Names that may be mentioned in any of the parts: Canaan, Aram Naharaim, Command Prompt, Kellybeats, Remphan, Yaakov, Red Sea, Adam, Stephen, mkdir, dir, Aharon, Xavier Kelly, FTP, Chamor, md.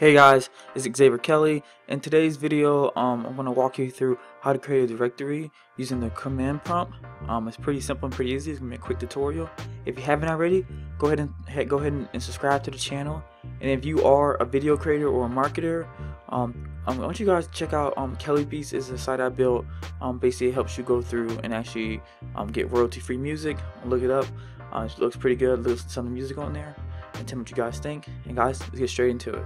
Hey guys, it's Xavier Kelly. In today's video, I'm going to walk you through how to create a directory using the command prompt. It's pretty simple and pretty easy. It's going to be a quick tutorial. If you haven't already, go ahead and subscribe to the channel. And if you are a video creator or a marketer, I want you guys to check out Kellybeats. Is a site I built. Basically, it helps you go through and actually get royalty-free music. Look it up. It looks pretty good. Listen to some of the music on there and tell me what you guys think. And guys, let's get straight into it.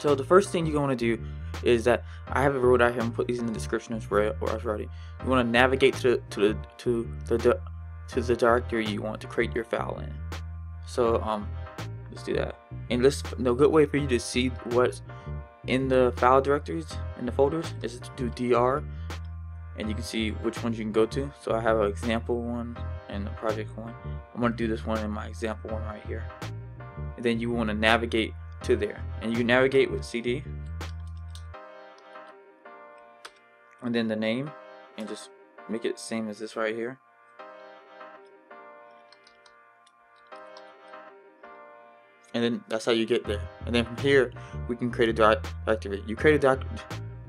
So the first thing you're going to do is that I have a road out here and put these in the description as well, or as already. You want to navigate to the directory you want to create your file in. So let's do that. And the good way for you to see what's in the file directories and the folders is to do dir, and you can see which ones you can go to. So I have an example one and a project one. I'm going to do this one in my example one right here. And then you want to navigate to there, and you navigate with cd and then the name, and just make it same as this right here. And then that's how you get there. And then from here we can create a directory. You create a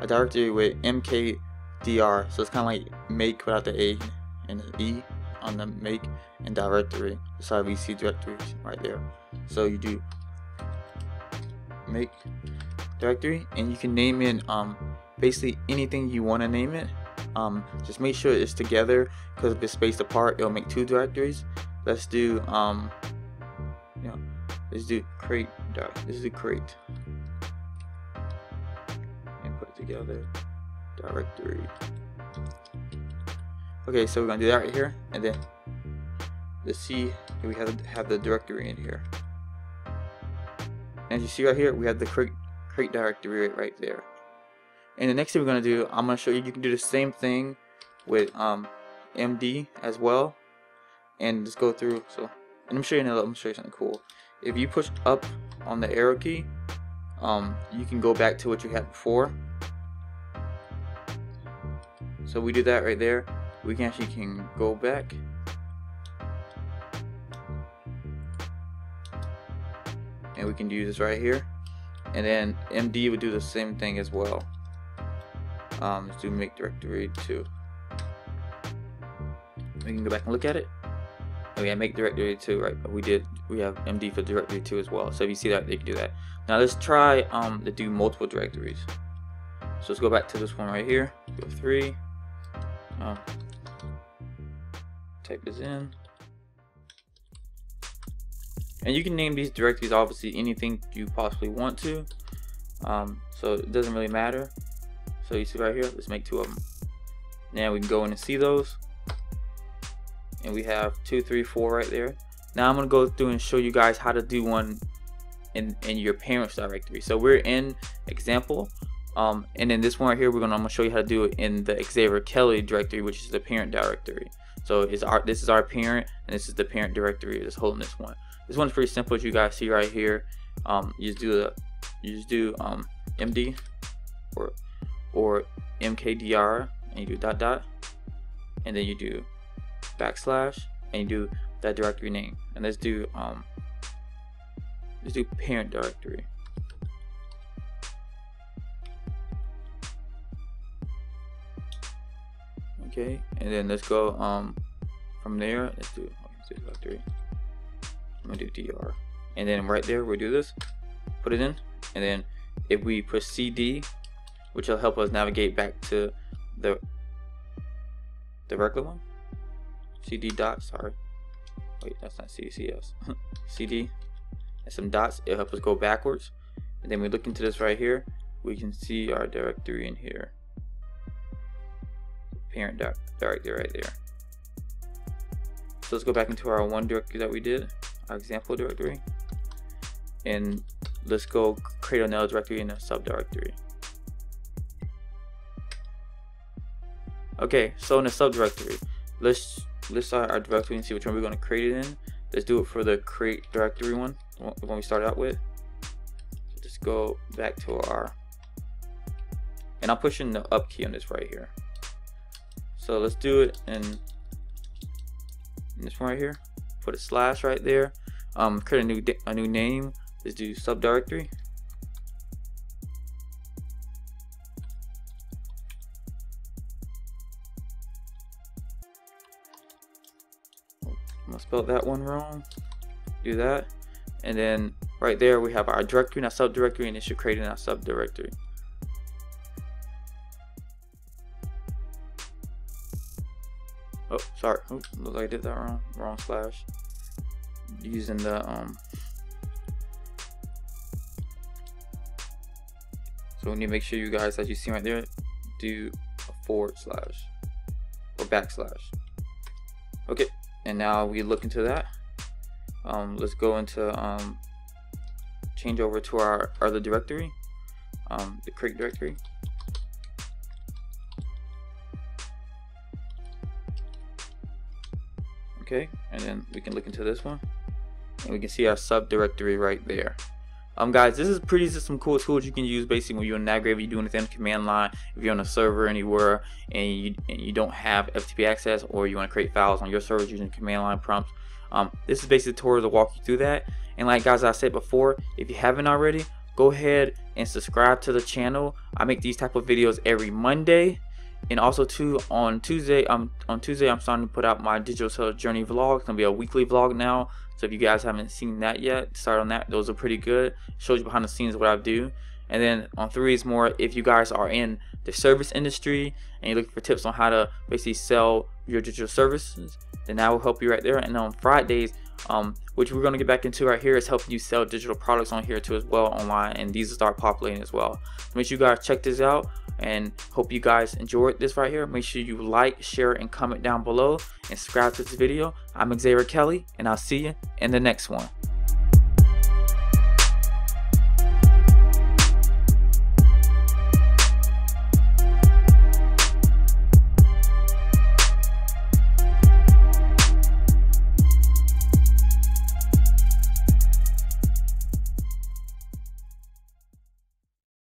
directory with mkdir, so it's kind of like make without the a and the e on the make and directory. That's how we see directories right there. So you do make directory, and you can name it basically anything you want to name it. Just make sure it's together, because if it's spaced apart it'll make two directories. Let's do create and put together directory. Okay, so we're gonna do that right here, and then let's see if we have the directory in here. As you see right here, we have the create directory right there. And the next thing we're going to do, I'm going to show you can do the same thing with md as well. And just go through. So let me show you another. I'm show you something cool. If you push up on the arrow key, you can go back to what you had before. So we did that right there. We can actually go back. And we can do this right here, and then MD would do the same thing as well. Let's do make directory two. We can go back and look at it. Oh yeah, make directory two, right? But we have MD for directory two as well. So if you see that, they can do that. Now let's try to do multiple directories. So let's go back to this one right here. Go three. Type this in. And you can name these directories obviously anything you possibly want to, so it doesn't really matter. So you see right here, let's make two of them. Now we can go in and see those, and we have 2, 3, 4 right there. Now I'm gonna go through and show you guys how to do one in your parents directory. So we're in example, and then this one right here, I'm gonna show you how to do it in the Xavier Kelly directory, which is the parent directory. So this is our parent, and this is the parent directory that's holding this one. This one's pretty simple, as you guys see right here. You just do md or mkdir, and you do ... and then you do \, and you do that directory name. And let's do parent directory. Okay, and then let's go from there. Let's do directory. I'm gonna do dir, and then right there we'll do this, put it in, and then if we push cd, which will help us navigate back to the regular one, cd and some dots, it'll help us go backwards. And then we look into this right here, we can see our directory in here, parent directory right there. So let's go back into our one directory that we did, our example directory, and let's go create another directory in a subdirectory. Okay, so in the subdirectory, let's start our directory and see which one we're going to create it in. Let's do it for the create directory one, the one we started out with. Just go back to our, and I'm pushing the up key on this right here. So let's do it in this one right here. Put a / right there, create a new name. Let's do subdirectory. I spelled that one wrong. Do that, and then right there we have our directory and our subdirectory, and it should create in our subdirectory. Oh, sorry. Oops, looks like I did that wrong. Wrong slash. Using the So we need to make sure you guys, as you see right there, do a forward slash or backslash. Okay, and now we look into that. Let's go into change over to our other directory, the create directory. Okay, and then we can look into this one, and we can see our subdirectory right there. Guys, this is some cool tools you can use basically when you're in Navigator, if you're doing anything on the command line, if you're on a server anywhere and you don't have FTP access, or you want to create files on your servers using command line prompts. This is basically a tutorial to walk you through that. And like guys, I said before, if you haven't already, go ahead and subscribe to the channel. I make these type of videos every Monday, and also too on Tuesday. I'm starting to put out my digital sales journey vlog. It's gonna be a weekly vlog now, so if you guys haven't seen that yet, start on that. Those are pretty good. Shows you behind the scenes what I do. And then on 3 is more if you guys are in the service industry and you're looking for tips on how to basically sell your digital services, then that will help you right there. And on Fridays, which we're going to get back into right here, is helping you sell digital products on here too as well online, and these will start populating as well. So make sure you guys check this out, and hope you guys enjoyed this right here. Make sure you like, share, and comment down below, and subscribe to this video. I'm Xavier Kelly, and I'll see you in the next one.